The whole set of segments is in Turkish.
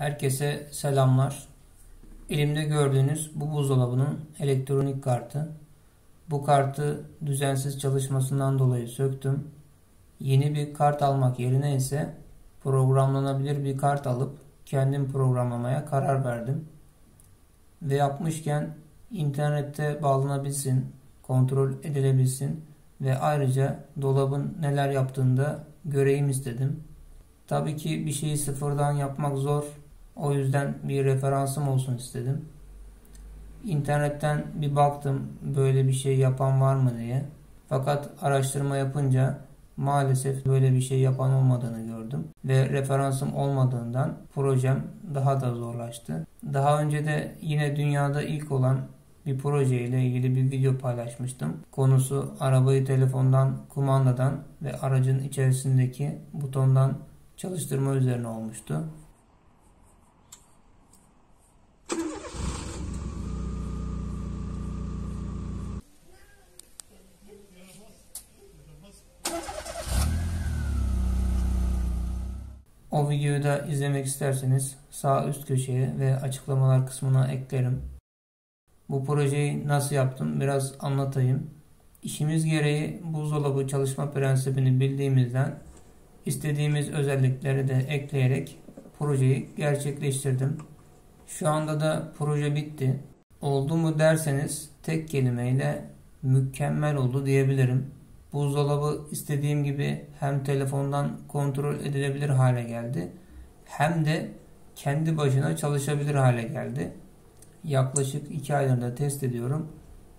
Herkese selamlar. Elimde gördüğünüz bu buzdolabının elektronik kartı. Bu kartı düzensiz çalışmasından dolayı söktüm. Yeni bir kart almak yerine ise programlanabilir bir kart alıp kendim programlamaya karar verdim. Ve yapmışken internette bağlanabilsin, kontrol edilebilsin ve ayrıca dolabın neler yaptığını da göreyim istedim. Tabii ki bir şeyi sıfırdan yapmak zor. O yüzden bir referansım olsun istedim. İnternetten bir baktım böyle bir şey yapan var mı diye. Fakat araştırma yapınca maalesef böyle bir şey yapan olmadığını gördüm. Ve referansım olmadığından projem daha da zorlaştı. Daha önce de yine dünyada ilk olan bir proje ile ilgili bir video paylaşmıştım. Konusu arabayı telefondan, kumandadan ve aracın içerisindeki butondan çalıştırma üzerine olmuştu. O videoyu da izlemek isterseniz sağ üst köşeye ve açıklamalar kısmına eklerim. Bu projeyi nasıl yaptım biraz anlatayım. İşimiz gereği buzdolabı çalışma prensibini bildiğimizden İstediğimiz özellikleri de ekleyerek projeyi gerçekleştirdim. Şu anda da proje bitti. Oldu mu derseniz tek kelimeyle mükemmel oldu diyebilirim. Buzdolabı istediğim gibi hem telefondan kontrol edilebilir hale geldi, hem de kendi başına çalışabilir hale geldi. Yaklaşık 2 aydır da test ediyorum.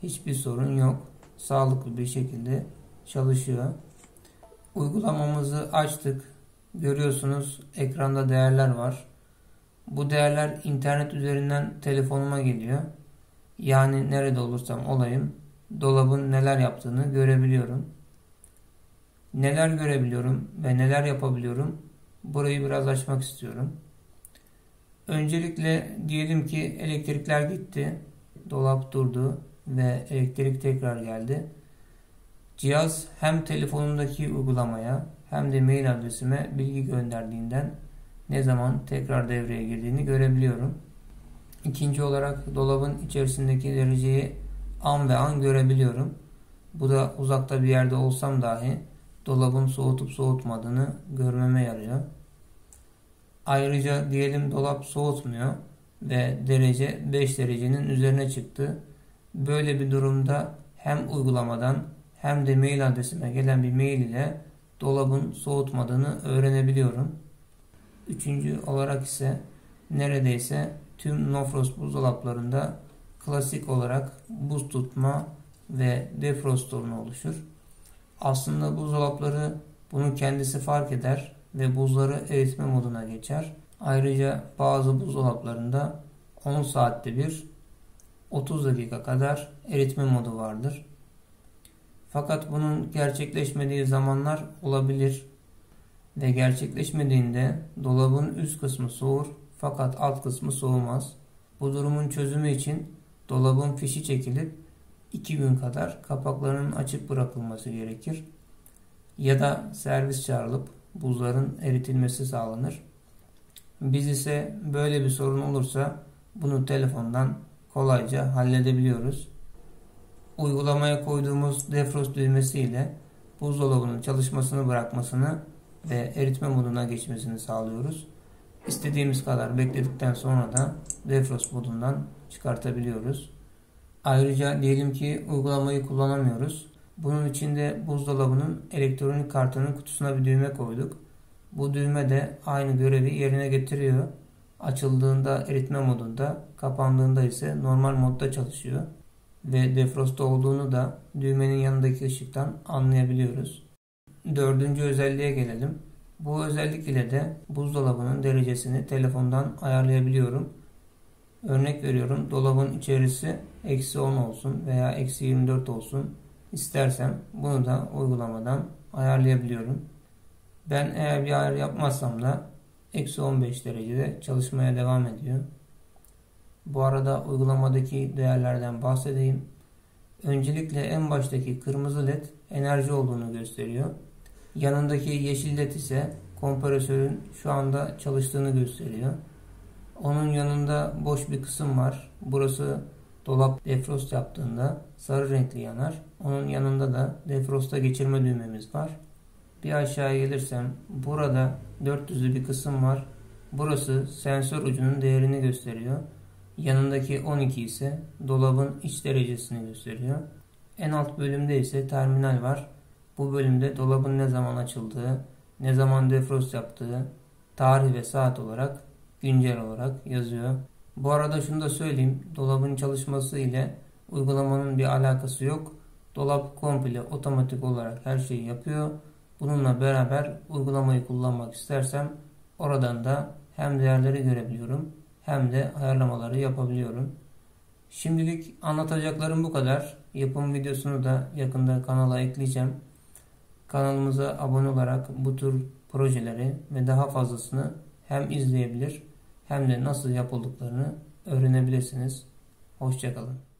Hiçbir sorun yok. Sağlıklı bir şekilde çalışıyor. Uygulamamızı açtık. Görüyorsunuz ekranda değerler var. Bu değerler internet üzerinden telefonuma geliyor. Yani nerede olursam olayım dolabın neler yaptığını görebiliyorum. Neler görebiliyorum ve neler yapabiliyorum? Burayı biraz açmak istiyorum. Öncelikle diyelim ki elektrikler gitti. Dolap durdu ve elektrik tekrar geldi. Cihaz hem telefonumdaki uygulamaya hem de mail adresime bilgi gönderdiğinden ne zaman tekrar devreye girdiğini görebiliyorum. İkinci olarak dolabın içerisindeki dereceyi an ve an görebiliyorum. Bu da uzakta bir yerde olsam dahi dolabın soğutup soğutmadığını görmeme yarıyor. Ayrıca diyelim dolap soğutmuyor ve derece 5 derecenin üzerine çıktı. Böyle bir durumda hem uygulamadan hem de mail adresime gelen bir mail ile dolabın soğutmadığını öğrenebiliyorum. Üçüncü olarak ise neredeyse tüm Nofrost buzdolaplarında klasik olarak buz tutma ve defrost sorunu oluşur. Aslında buzdolapları bunu kendisi fark eder ve buzları eritme moduna geçer. Ayrıca bazı buzdolaplarında 10 saatte bir 30 dakika kadar eritme modu vardır. Fakat bunun gerçekleşmediği zamanlar olabilir ve gerçekleşmediğinde dolabın üst kısmı soğur fakat alt kısmı soğumaz. Bu durumun çözümü için dolabın fişi çekilip 2 gün kadar kapaklarının açık bırakılması gerekir ya da servis çağrılıp buzların eritilmesi sağlanır. Biz ise böyle bir sorun olursa bunu telefondan kolayca halledebiliyoruz. Uygulamaya koyduğumuz defrost düğmesiyle buzdolabının çalışmasını bırakmasını ve eritme moduna geçmesini sağlıyoruz. İstediğimiz kadar bekledikten sonra da defrost modundan çıkartabiliyoruz. Ayrıca diyelim ki uygulamayı kullanamıyoruz. Bunun için de buzdolabının elektronik kartının kutusuna bir düğme koyduk. Bu düğme de aynı görevi yerine getiriyor. Açıldığında eritme modunda, kapandığında ise normal modda çalışıyor. Ve defrost olduğunu da düğmenin yanındaki ışıktan anlayabiliyoruz. Dördüncü özelliğe gelelim. Bu özellik ile de buzdolabının derecesini telefondan ayarlayabiliyorum. Örnek veriyorum, dolabın içerisi eksi 10 olsun veya eksi 24 olsun istersem bunu da uygulamadan ayarlayabiliyorum. Ben eğer bir ayar yapmazsam da eksi 15 derecede çalışmaya devam ediyor. Bu arada uygulamadaki değerlerden bahsedeyim. Öncelikle en baştaki kırmızı led enerji olduğunu gösteriyor. Yanındaki yeşil led ise kompresörün şu anda çalıştığını gösteriyor. Onun yanında boş bir kısım var. Burası dolap defrost yaptığında sarı renkli yanar. Onun yanında da defrosta geçirme düğmemiz var. Bir aşağı gelirsem burada 400'lü bir kısım var. Burası sensör ucunun değerini gösteriyor. Yanındaki 12 ise dolabın iç derecesini gösteriyor. En alt bölümde ise terminal var. Bu bölümde dolabın ne zaman açıldığı, ne zaman defrost yaptığı, tarih ve saat olarak güncel olarak yazıyor. Bu arada şunu da söyleyeyim. Dolabın çalışması ile uygulamanın bir alakası yok. Dolap komple otomatik olarak her şeyi yapıyor. Bununla beraber uygulamayı kullanmak istersem oradan da hem değerleri görebiliyorum hem de ayarlamaları yapabiliyorum. Şimdilik anlatacaklarım bu kadar. Yapım videosunu da yakında kanala ekleyeceğim. Kanalımıza abone olarak bu tür projeleri ve daha fazlasını hem izleyebilir hem de nasıl yapıldıklarını öğrenebilirsiniz. Hoşça kalın.